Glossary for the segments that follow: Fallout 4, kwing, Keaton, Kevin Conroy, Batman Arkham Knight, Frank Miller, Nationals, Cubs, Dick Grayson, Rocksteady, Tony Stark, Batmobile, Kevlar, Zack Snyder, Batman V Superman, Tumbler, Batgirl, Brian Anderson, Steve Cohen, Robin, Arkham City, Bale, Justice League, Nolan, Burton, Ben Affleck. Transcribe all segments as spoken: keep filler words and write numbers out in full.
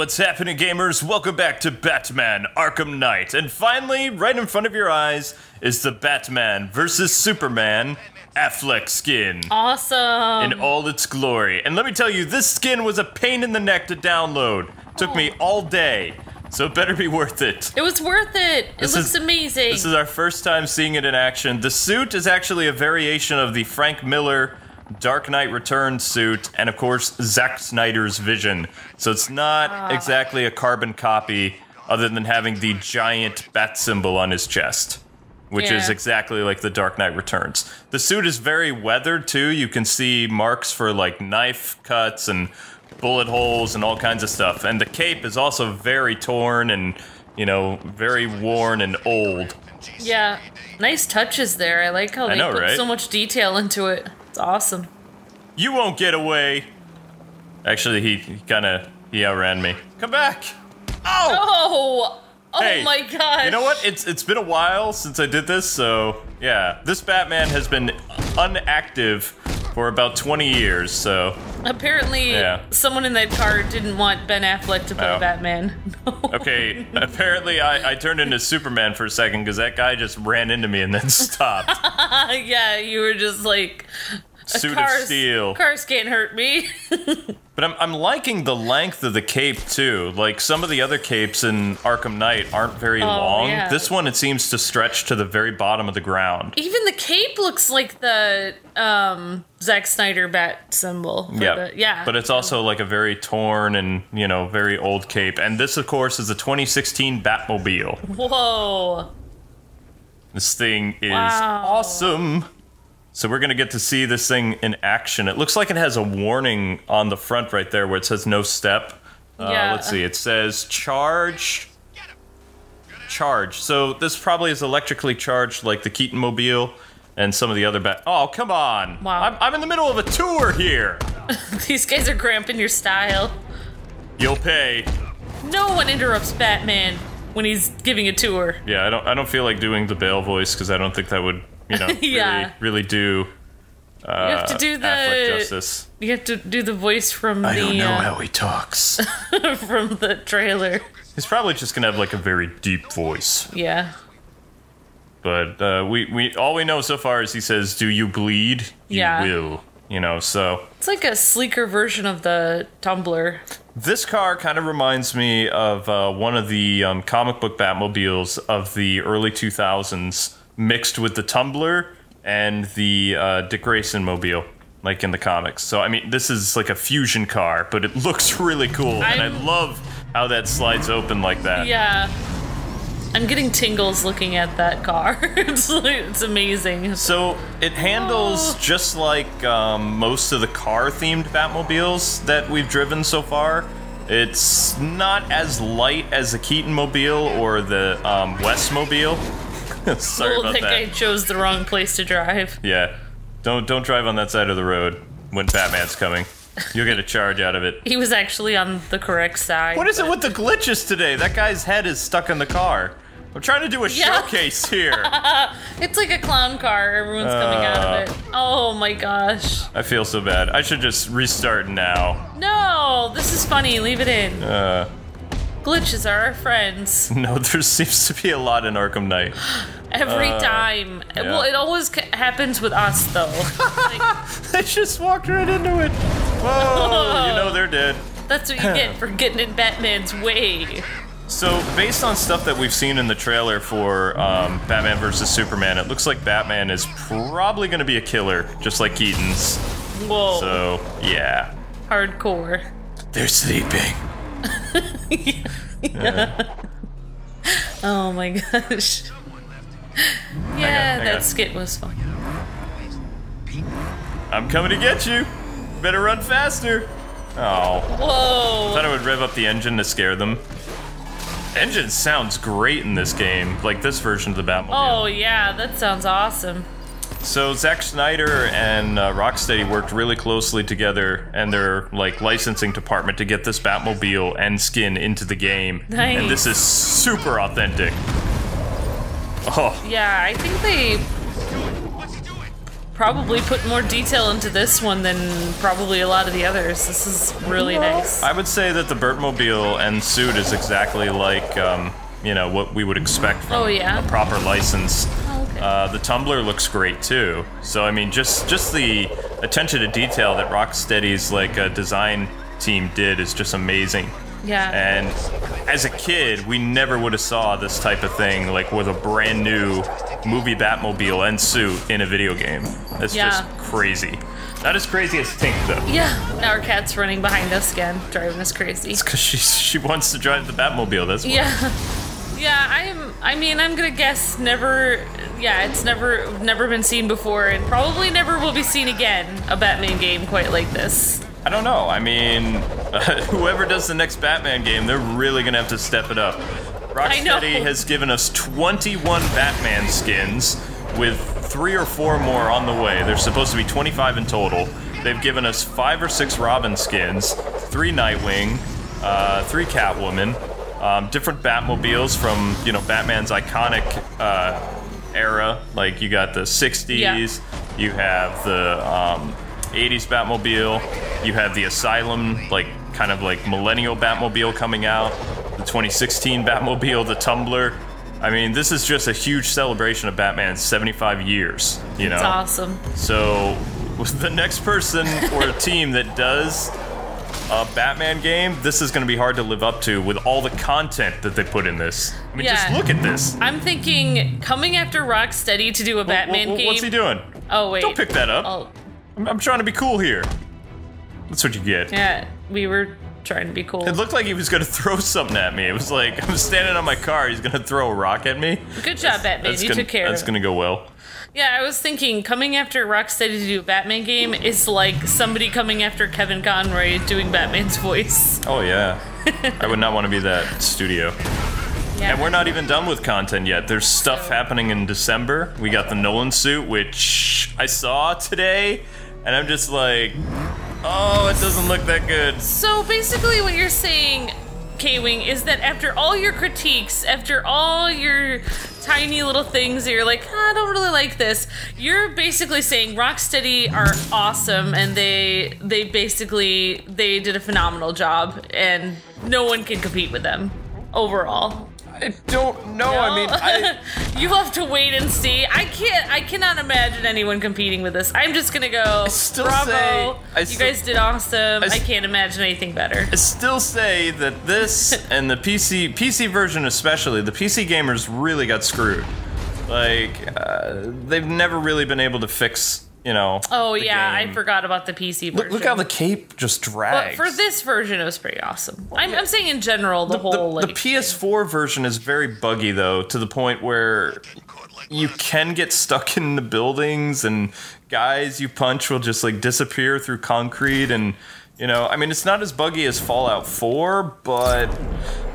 what's happening, gamers? Welcome back to Batman Arkham Knight. And finally, right in front of your eyes is the Batman versus Superman Affleck skin. Awesome. In all its glory. And let me tell you, this skin was a pain in the neck to download. Took oh. me all day. So it better be worth it. It was worth it. It this looks is, amazing. This is our first time seeing it in action. The suit is actually a variation of the Frank Miller Dark Knight Returns suit, and of course, Zack Snyder's Vision. So it's not exactly a carbon copy, other than having the giant bat symbol on his chest, which yeah. is exactly like the Dark Knight Returns. The suit is very weathered, too. You can see marks for, like, knife cuts and bullet holes and all kinds of stuff. And the cape is also very torn and, you know, very worn and old. Yeah, nice touches there. I like how they I know, put right? so much detail into it. It's awesome. You won't get away. Actually, he, he kind of he outran me. Come back. Oh! Oh! Oh hey, my God! You know what? It's it's been a while since I did this, so yeah, this Batman has been inactive for about twenty years. So apparently, yeah. someone in that car didn't want Ben Affleck to play oh. Batman. No. Okay. Apparently, I I turned into Superman for a second because that guy just ran into me and then stopped. Yeah, you were just like a suit of steel. Cars can't hurt me. But I'm I'm liking the length of the cape too. Like some of the other capes in Arkham Knight aren't very oh, long. Yeah. This one it seems to stretch to the very bottom of the ground. Even the cape looks like the um Zack Snyder bat symbol. Yeah, yeah. But it's also like a very torn and you know very old cape. And this of course is a twenty sixteen Batmobile. Whoa. This thing is wow. awesome. So we're gonna get to see this thing in action. It looks like it has a warning on the front right there where it says no step. Uh, yeah. Let's see, it says charge, charge. So this probably is electrically charged like the Keaton Mobile and some of the other bat. Oh, come on. Wow. I'm, I'm in the middle of a tour here. These guys are cramping your style. You'll pay. No one interrupts Batman when he's giving a tour. Yeah, I don't, I don't feel like doing the Bale voice because I don't think that would You know, really, yeah. really do. Uh, you have to do the Affleck justice. You have to do the voice from. I the, don't know uh, how he talks. From the trailer. He's probably just gonna have like a very deep voice. Yeah. But uh, we we all we know so far is he says, "Do you bleed? You yeah. will." You know, so it's like a sleeker version of the Tumbler. This car kind of reminds me of uh, one of the um, comic book Batmobiles of the early two thousands. Mixed with the Tumbler and the uh, Dick Grayson Mobile, like in the comics. So, I mean, this is like a fusion car, but it looks really cool. I'm, and I love how that slides open like that. Yeah. I'm getting tingles looking at that car. it's, it's amazing. So, it handles oh. just like um, most of the car-themed Batmobiles that we've driven so far. It's not as light as the Keaton Mobile or the um, West Mobile. Sorry well, about that. I think I chose the wrong place to drive. Yeah, don't don't drive on that side of the road when Batman's coming. You'll get a charge out of it. He was actually on the correct side. What is but... it with the glitches today? That guy's head is stuck in the car. I'm trying to do a yeah. showcase here. It's like a clown car. Everyone's uh, coming out of it. Oh my gosh. I feel so bad. I should just restart now. No, this is funny. Leave it in. Uh. Glitches are our friends. No, there seems to be a lot in Arkham Knight. Every uh, time. Yeah. Well, it always c happens with us, though. Like, they just walked right into it. Whoa, you know they're dead. That's what you get for getting in Batman's way. So, based on stuff that we've seen in the trailer for um, Batman versus Superman, it looks like Batman is probably going to be a killer, just like Keaton's. Whoa. So, yeah. Hardcore. They're sleeping. yeah. Yeah. Oh my gosh. Yeah, on, that skit was fun. I'm coming to get you. Better run faster. Oh. Whoa. I thought I would rev up the engine to scare them. Engine sounds great in this game, like this version of the Batmobile. Oh yeah, that sounds awesome. So Zack Snyder and uh, Rocksteady worked really closely together and their like licensing department to get this Batmobile and skin into the game. Nice. And this is super authentic. Oh. Yeah, I think they probably put more detail into this one than probably a lot of the others. This is really nice. I would say that the Batmobile and suit is exactly like, um, you know, what we would expect from oh, yeah? a proper license. Oh, okay. Uh, the Tumbler looks great too. So I mean, just just the attention to detail that Rocksteady's like uh, design team did is just amazing. Yeah. And as a kid, we never would have saw this type of thing, like with a brand new movie Batmobile and suit in a video game. That's yeah. just crazy. Not as crazy as Tink, though. Yeah. Now our cat's running behind us again, driving us crazy. It's because she she wants to drive the Batmobile. That's why. Yeah. Yeah. I'm. I mean, I'm gonna guess never. Yeah, it's never never been seen before, and probably never will be seen again. A Batman game quite like this. I don't know. I mean, uh, whoever does the next Batman game, they're really gonna have to step it up. Rocksteady has given us twenty-one Batman skins, with three or four more on the way. There's supposed to be twenty-five in total. They've given us five or six Robin skins, three Nightwing, uh, three Catwoman, um, different Batmobiles from, you know, Batman's iconic uh, era. Like you got the sixties, yeah. you have the um, eighties Batmobile, you have the Asylum, like kind of like millennial Batmobile coming out, the twenty sixteen Batmobile, the Tumbler. I mean, this is just a huge celebration of Batman's seventy-five years, you know? It's awesome. So the next person or team that does a Batman game, this is going to be hard to live up to with all the content that they put in this. I mean, yeah. just look at this. I'm thinking coming after Rocksteady to do a well, Batman well, game. What's he doing? Oh, wait. Don't pick that up. I'll I'm trying to be cool here. That's what you get. Yeah, we were trying to be cool. It looked like he was going to throw something at me. It was like, I'm standing on my car, he's going to throw a rock at me. Good job, Batman. You took care of it. That's going to go well. Yeah, I was thinking, coming after Rocksteady to do a Batman game is like somebody coming after Kevin Conroy doing Batman's voice. Oh, yeah. I would not want to be that studio. Yeah. And we're not even done with content yet. There's stuff so. happening in December. We got the Nolan suit, which I saw today. And I'm just like, oh, it doesn't look that good. So basically what you're saying, K-Wing, is that after all your critiques, after all your tiny little things that you're like, oh, I don't really like this, you're basically saying Rocksteady are awesome and they they basically, they did a phenomenal job and no one can compete with them overall. I don't know. No? I mean, I, you have to wait and see. I can't. I cannot imagine anyone competing with this. I'm just gonna go. I still Bravo! Say, I you still, guys did awesome. I, I can't imagine anything better. I still say that this and the P C P C version, especially the P C gamers, really got screwed. Like uh, they've never really been able to fix. You know. Oh yeah, game. I forgot about the P C version. Look, look how the cape just drags. But for this version, it was pretty awesome. I'm, I'm saying in general, the, the whole the, like, the P S four thing. Version is very buggy though, to the point where you can get stuck in the buildings and guys you punch will just like disappear through concrete and you know. I mean, it's not as buggy as Fallout four, but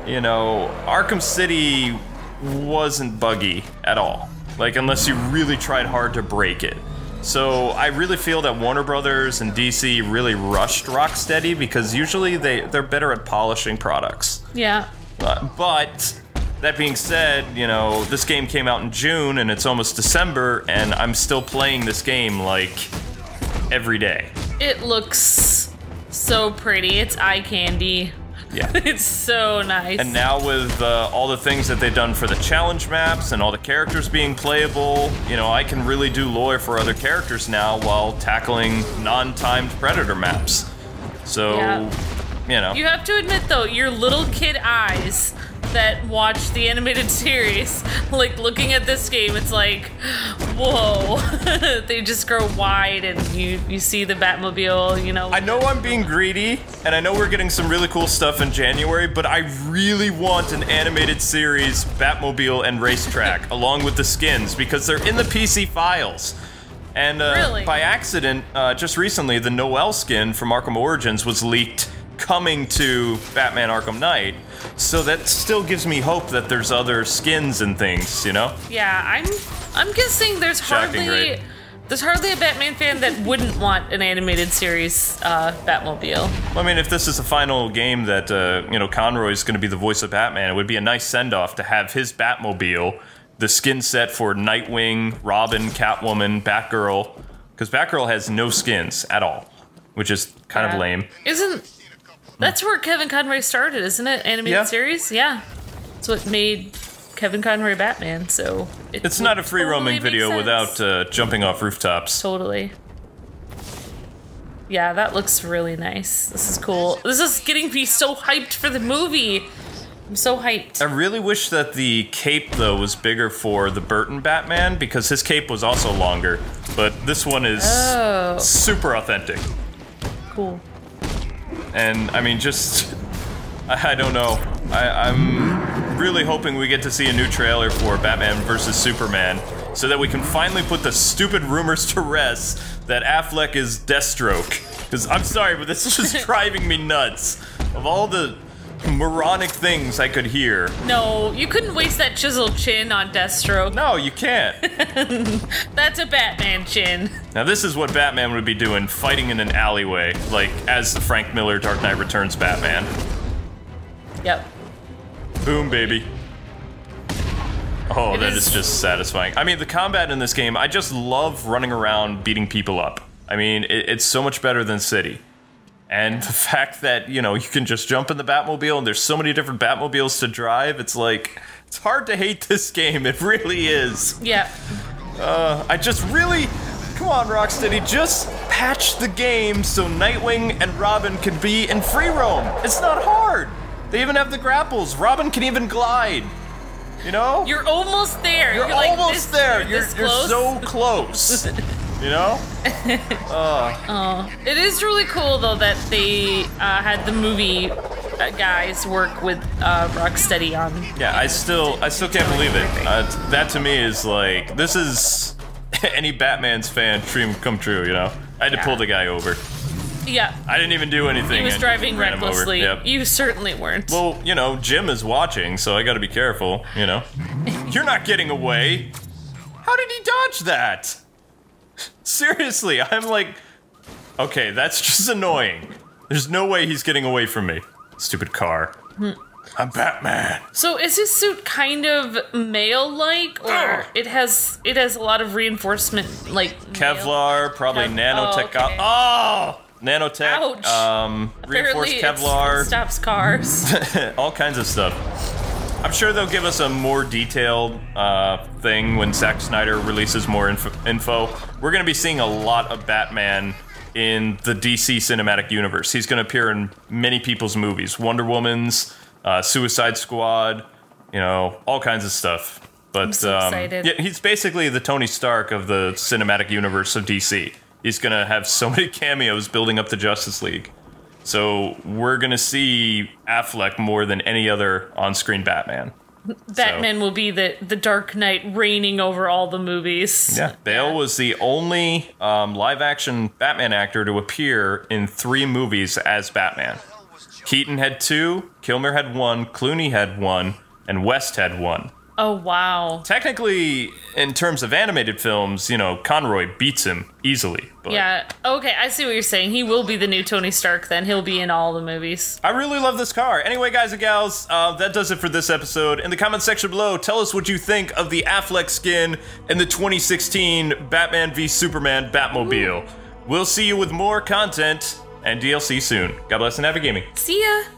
you know, Arkham City wasn't buggy at all. Like unless you really tried hard to break it. So I really feel that Warner Brothers and D C really rushed Rocksteady because usually they, they're better at polishing products. Yeah. Uh, but that being said, you know, this game came out in June and it's almost December and I'm still playing this game like every day. It looks so pretty. It's eye candy. Yeah. It's so nice. And now with uh, all the things that they've done for the challenge maps and all the characters being playable, you know, I can really do lore for other characters now while tackling non-timed Predator maps. So, yeah. you know. You have to admit, though, your little kid eyes that watch the animated series, like, looking at this game, it's like, whoa. They just grow wide and you, you see the Batmobile, you know. I know I'm being greedy, and I know we're getting some really cool stuff in January, but I really want an animated series, Batmobile and Racetrack, along with the skins, because they're in the P C files. And uh, really? by accident, uh, just recently, the Noel skin from Arkham Origins was leaked coming to Batman Arkham Knight. So that still gives me hope that there's other skins and things, you know? Yeah, I'm I'm guessing there's Shocking, hardly right? there's hardly a Batman fan that wouldn't want an animated series uh, Batmobile. Well, I mean, if this is the final game that uh, you know, Conroy's going to be the voice of Batman, it would be a nice send-off to have his Batmobile, the skin set for Nightwing, Robin, Catwoman, Batgirl, because Batgirl has no skins at all, which is kind yeah. of lame. Isn't that's where Kevin Conroy started, isn't it? Animated yeah. series, yeah. That's what made Kevin Conroy Batman. So it it's not a free totally roaming video sense. without uh, jumping off rooftops. Totally. Yeah, that looks really nice. This is cool. This is getting me so hyped for the movie. I'm so hyped. I really wish that the cape, though, was bigger for the Burton Batman, because his cape was also longer. But this one is oh. super authentic. Cool. And, I mean, just... I, I don't know. I, I'm really hoping we get to see a new trailer for Batman versus Superman, so that we can finally put the stupid rumors to rest that Affleck is Deathstroke. Because I'm sorry, but this is just driving me nuts. Of all the moronic things I could hear. No, you couldn't waste that chiseled chin on Deathstroke. No, you can't. That's a Batman chin. Now this is what Batman would be doing, fighting in an alleyway, like as the Frank Miller Dark Knight Returns Batman. Yep. Boom, baby. Oh, it that is. is just satisfying. I mean, the combat in this game, I just love running around beating people up. I mean, it, it's so much better than City. And the fact that, you know, you can just jump in the Batmobile and there's so many different Batmobiles to drive, it's like, it's hard to hate this game. It really is. Yeah. Uh, I just really, come on, Rocksteady, just patch the game so Nightwing and Robin can be in free roam. It's not hard. They even have the grapples. Robin can even glide. You know? You're almost there. You're, you're almost like this, there. You're, this you're, you're so close. You know? uh. Oh. It is really cool, though, that they uh, had the movie guys work with uh, Rocksteady on. Yeah, I still, I still can't believe it. Uh, that to me is like, this is any Batman's fan dream come true, you know? I had to yeah. pull the guy over. Yeah. I didn't even do anything. He was driving recklessly. Yep. You certainly weren't. Well, you know, Jim is watching, so I gotta be careful, you know? You're not getting away! How did he dodge that? Seriously, I'm like... Okay, that's just annoying. There's no way he's getting away from me. Stupid car. Hmm. I'm Batman. So is his suit kind of mail-like, or oh. it has it has a lot of reinforcement, like... Kevlar, mail? probably Kev nanotech... Oh! Okay. oh! Nanotech, Ouch. um, reinforced Kevlar. It stops cars. All kinds of stuff. I'm sure they'll give us a more detailed uh, thing when Zack Snyder releases more info. info. We're going to be seeing a lot of Batman in the D C Cinematic Universe. He's going to appear in many people's movies. Wonder Woman's, uh, Suicide Squad, you know, all kinds of stuff. But I'm so um, excited. Yeah, he's basically the Tony Stark of the Cinematic Universe of D C. He's going to have so many cameos building up the Justice League. So we're going to see Affleck more than any other on-screen Batman. Batman so. will be the, the Dark Knight reigning over all the movies. Yeah, Bale yeah. was the only um, live-action Batman actor to appear in three movies as Batman. Keaton had two, Kilmer had one, Clooney had one, and West had one. Oh, wow. Technically, in terms of animated films, you know, Conroy beats him easily. But. Yeah, okay, I see what you're saying. He will be the new Tony Stark then. He'll be in all the movies. I really love this car. Anyway, guys and gals, uh, that does it for this episode. In the comments section below, tell us what you think of the Affleck skin and the twenty sixteen Batman v Superman Batmobile. Ooh. We'll see you with more content and D L C soon. God bless and happy gaming. See ya.